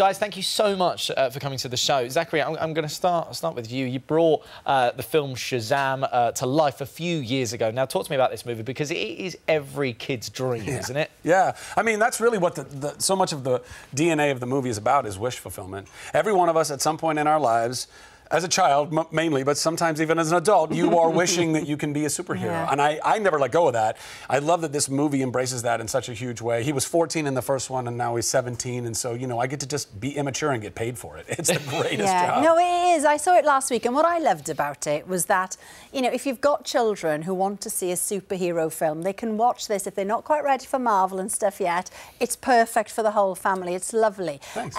Guys, thank you so much for coming to the show. Zachary, I'm going to start with you. You brought the film Shazam to life a few years ago. Now, talk to me about this movie, because it is every kid's dream, isn't it? Yeah. I mean, that's really what so much of the DNA of the movie is about, is wish fulfillment. Every one of us at some point in our lives, as a child, mainly, but sometimes even as an adult, you are wishing that you can be a superhero. Yeah. And I never let go of that. I love that this movie embraces that in such a huge way. He was 14 in the first one, and now he's 17. And so, you know, I get to just be immature and get paid for it. It's the greatest job. No, it is. I saw it last week. And what I loved about it was that, you know, if you've got children who want to see a superhero film, they can watch this. If they're not quite ready for Marvel and stuff yet, it's perfect for the whole family. It's lovely. Thanks.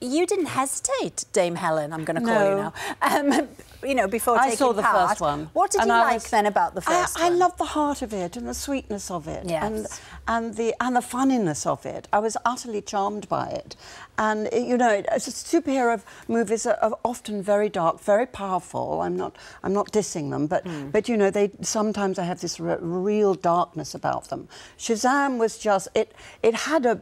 You didn't hesitate, Dame Helen, I'm going to call you now. You know, before taking part. I saw the first one. What did you like then about the first one? I loved the heart of it and the sweetness of it and the funniness of it. I was utterly charmed by it. And, you know, superhero movies are often very dark, very powerful. I'm not dissing them, but you know, they sometimes have this real darkness about them. Shazam was just it had a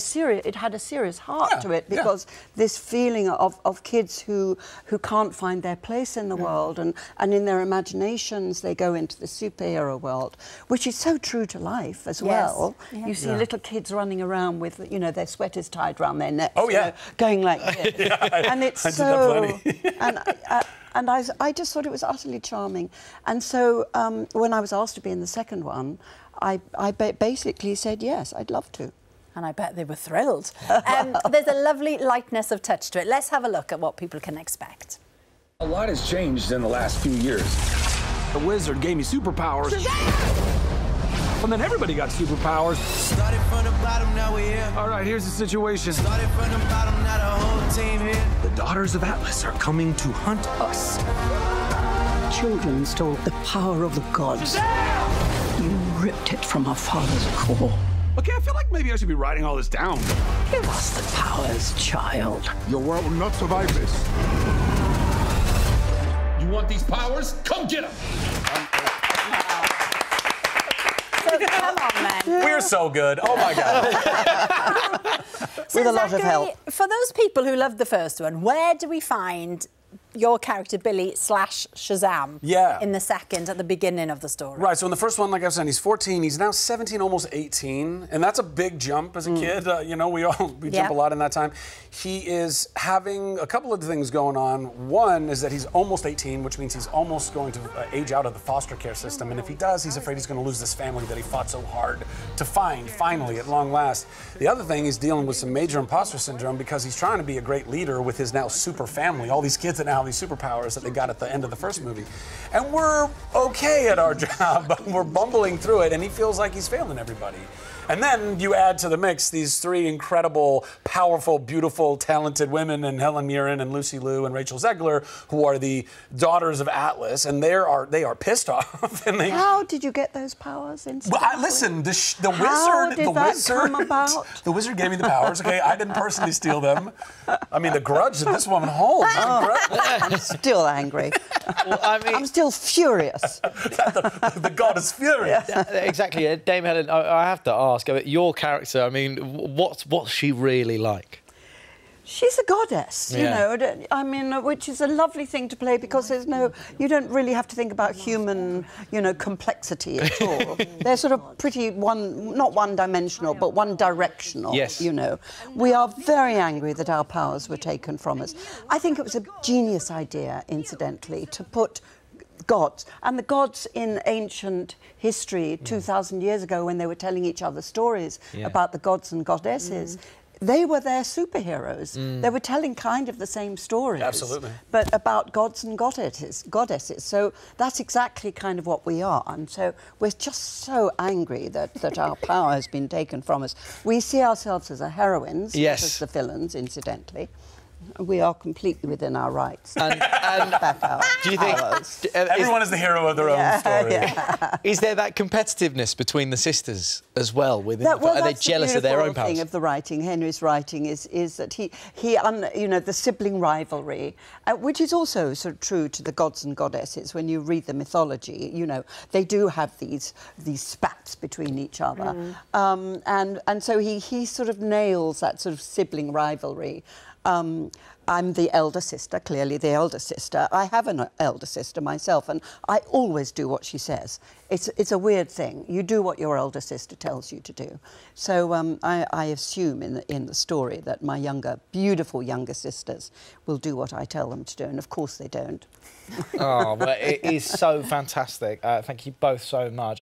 serious heart to it, because this feeling of kids who can't find their place in the world, and in their imaginations they go into the superhero world, which is so true to life as well. Yeah. You see little kids running around with, you know, their sweaters tied round their necks, you know, going like this. And it's I just thought it was utterly charming. And so when I was asked to be in the second one, I basically said, yes, I'd love to. And I bet they were thrilled. There's a lovely lightness of touch to it. Let's have a look at what people can expect. A lot has changed in the last few years. The wizard gave me superpowers. Shazam! And then everybody got superpowers. Started from the bottom, now we're here. All right, here's the situation. Started from the bottom, now the whole team here. The daughters of Atlas are coming to hunt us. Children stole the power of the gods. Shazam! You ripped it from our father's core. Okay, I feel like maybe I should be writing all this down. Give us the powers, child. Your world will not survive this. You want these powers? Come get them! So, come on, man. We're so good. Oh, my God. So, with a lot of help. For those people who loved the first one, where do we find your character Billy / Shazam in the second, at the beginning of the story? Right, so in the first one, like I was saying, he's 14, he's now 17, almost 18, and that's a big jump as a kid. You know, we jump a lot in that time. He is having a couple of things going on. One is that he's almost 18, which means he's almost going to age out of the foster care system, and if he does, he's afraid he's going to lose this family that he fought so hard to find, finally, at long last. The other thing, he's dealing with some major imposter syndrome, because he's trying to be a great leader with his now super family, all these kids that now have these superpowers that they got at the end of the first movie. And we're okay at our job, but we're bumbling through it, and he feels like he's failing everybody. And then you add to the mix these three incredible, powerful, beautiful, talented women, and Helen Mirren and Lucy Lou and Rachel Zegler, who are the daughters of Atlas, and they are pissed off. And they... How did you get those powers? Well, listen, the wizard gave me the powers. Okay, I didn't personally steal them. I mean, the grudge that this woman holds. I'm still angry. Well, I mean, I'm still furious. the god is furious. Exactly, Dame Helen. I have to ask about your character. I mean, what's she really like? She's a goddess, you know, I mean, which is a lovely thing to play, because there's you don't really have to think about human, you know, complexity at all. They're sort of pretty not one-dimensional, but one-directional, you know. We are very angry that our powers were taken from us. I think it was a genius idea, incidentally, to put gods, and the gods in ancient history, 2,000 years ago, when they were telling each other stories about the gods and goddesses, they were their superheroes. They were telling kind of the same stories. Absolutely. But about gods and goddesses. So that's exactly kind of what we are. And so we're just so angry that our power has been taken from us. We see ourselves as heroines, not as the villains, incidentally. We are completely within our rights. And back out. Do you think everyone is the hero of their own story? Yeah. Is there that competitiveness between the sisters as well? Within are they jealous of their own powers? Thing of the writing, Henry's writing, is that you know, the sibling rivalry, which is also sort of true to the gods and goddesses. When you read the mythology, you know, they do have these spats between each other, and so he sort of nails that sort of sibling rivalry. I'm the elder sister, clearly the elder sister. I have an elder sister myself, and I always do what she says. It's a weird thing. You do what your elder sister tells you to do. So I assume in the story that my younger, beautiful younger sisters will do what I tell them to do, and of course they don't. Oh, well, it is so fantastic. Thank you both so much.